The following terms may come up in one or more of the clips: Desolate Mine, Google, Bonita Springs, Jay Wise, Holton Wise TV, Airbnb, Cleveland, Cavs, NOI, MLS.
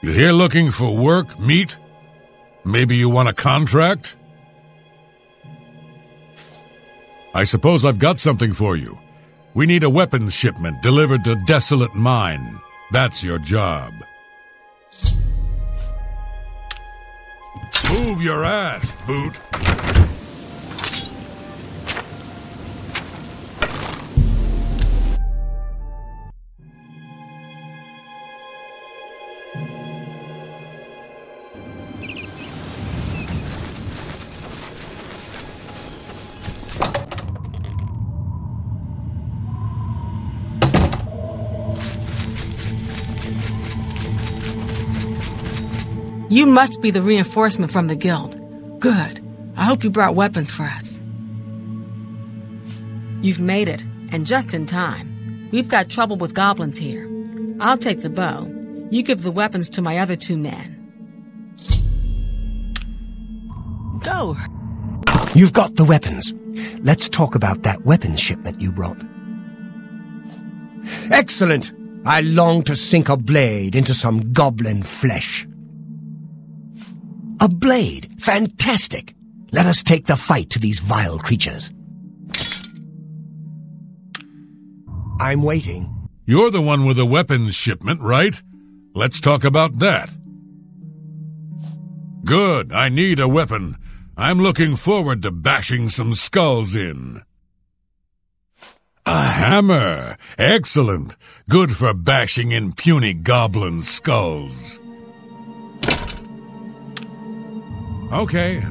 You here looking for work, meat? Maybe you want a contract? I suppose I've got something for you. We need a weapons shipment delivered to Desolate Mine. That's your job. Move your ass, boot. You must be the reinforcement from the guild. Good. I hope you brought weapons for us. You've made it, and just in time. We've got trouble with goblins here. I'll take the bow. You give the weapons to my other two men. Go! You've got the weapons. Let's talk about that weapons shipment you brought. Excellent! I long to sink a blade into some goblin flesh. A blade! Fantastic! Let us take the fight to these vile creatures. I'm waiting. You're the one with a weapons shipment, right? Let's talk about that. Good, I need a weapon. I'm looking forward to bashing some skulls in. A hammer! Excellent! Good for bashing in puny goblin skulls. Okay.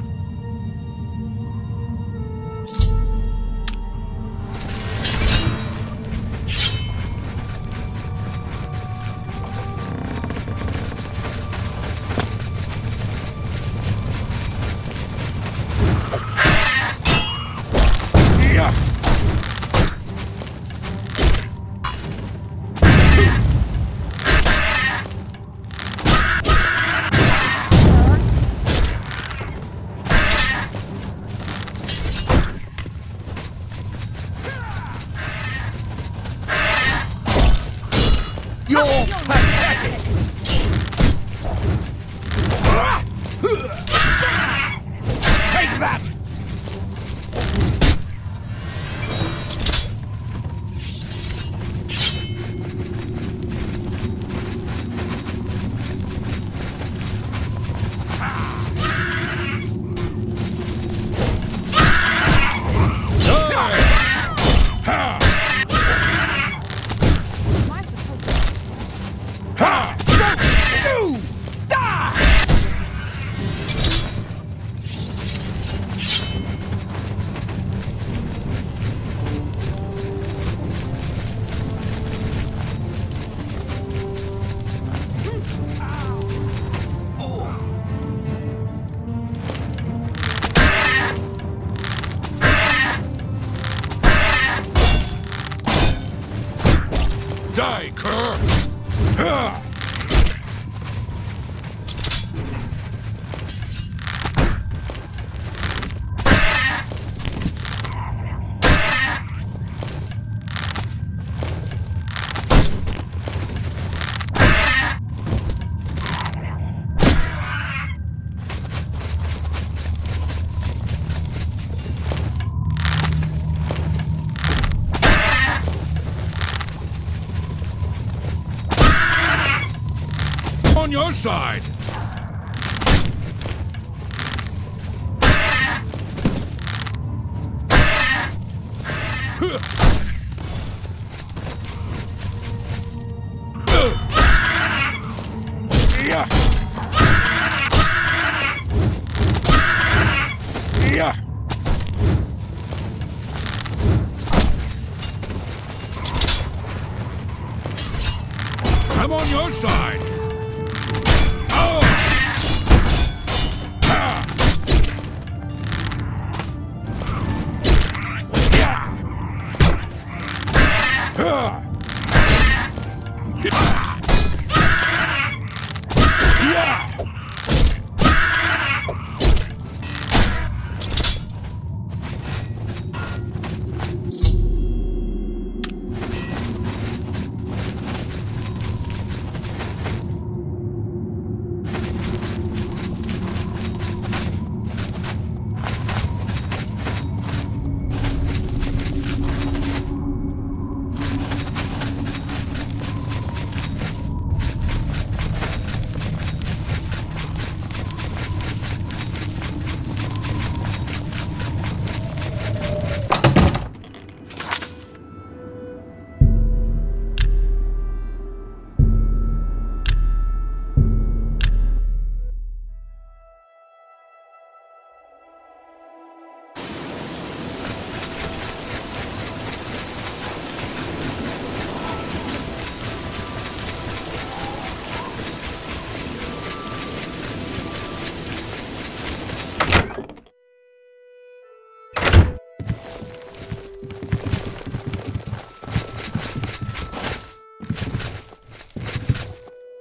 Die, cur! Ha! Your side. I'm on your side.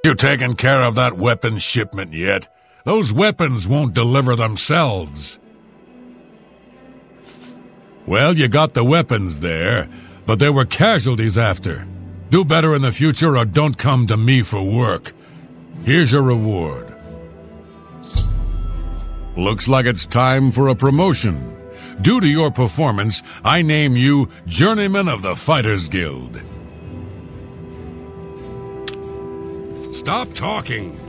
You taken care of that weapons shipment yet? Those weapons won't deliver themselves. Well, you got the weapons there, but there were casualties after. Do better in the future or don't come to me for work. Here's your reward. Looks like it's time for a promotion. Due to your performance, I name you Journeyman of the Fighters Guild. Stop talking!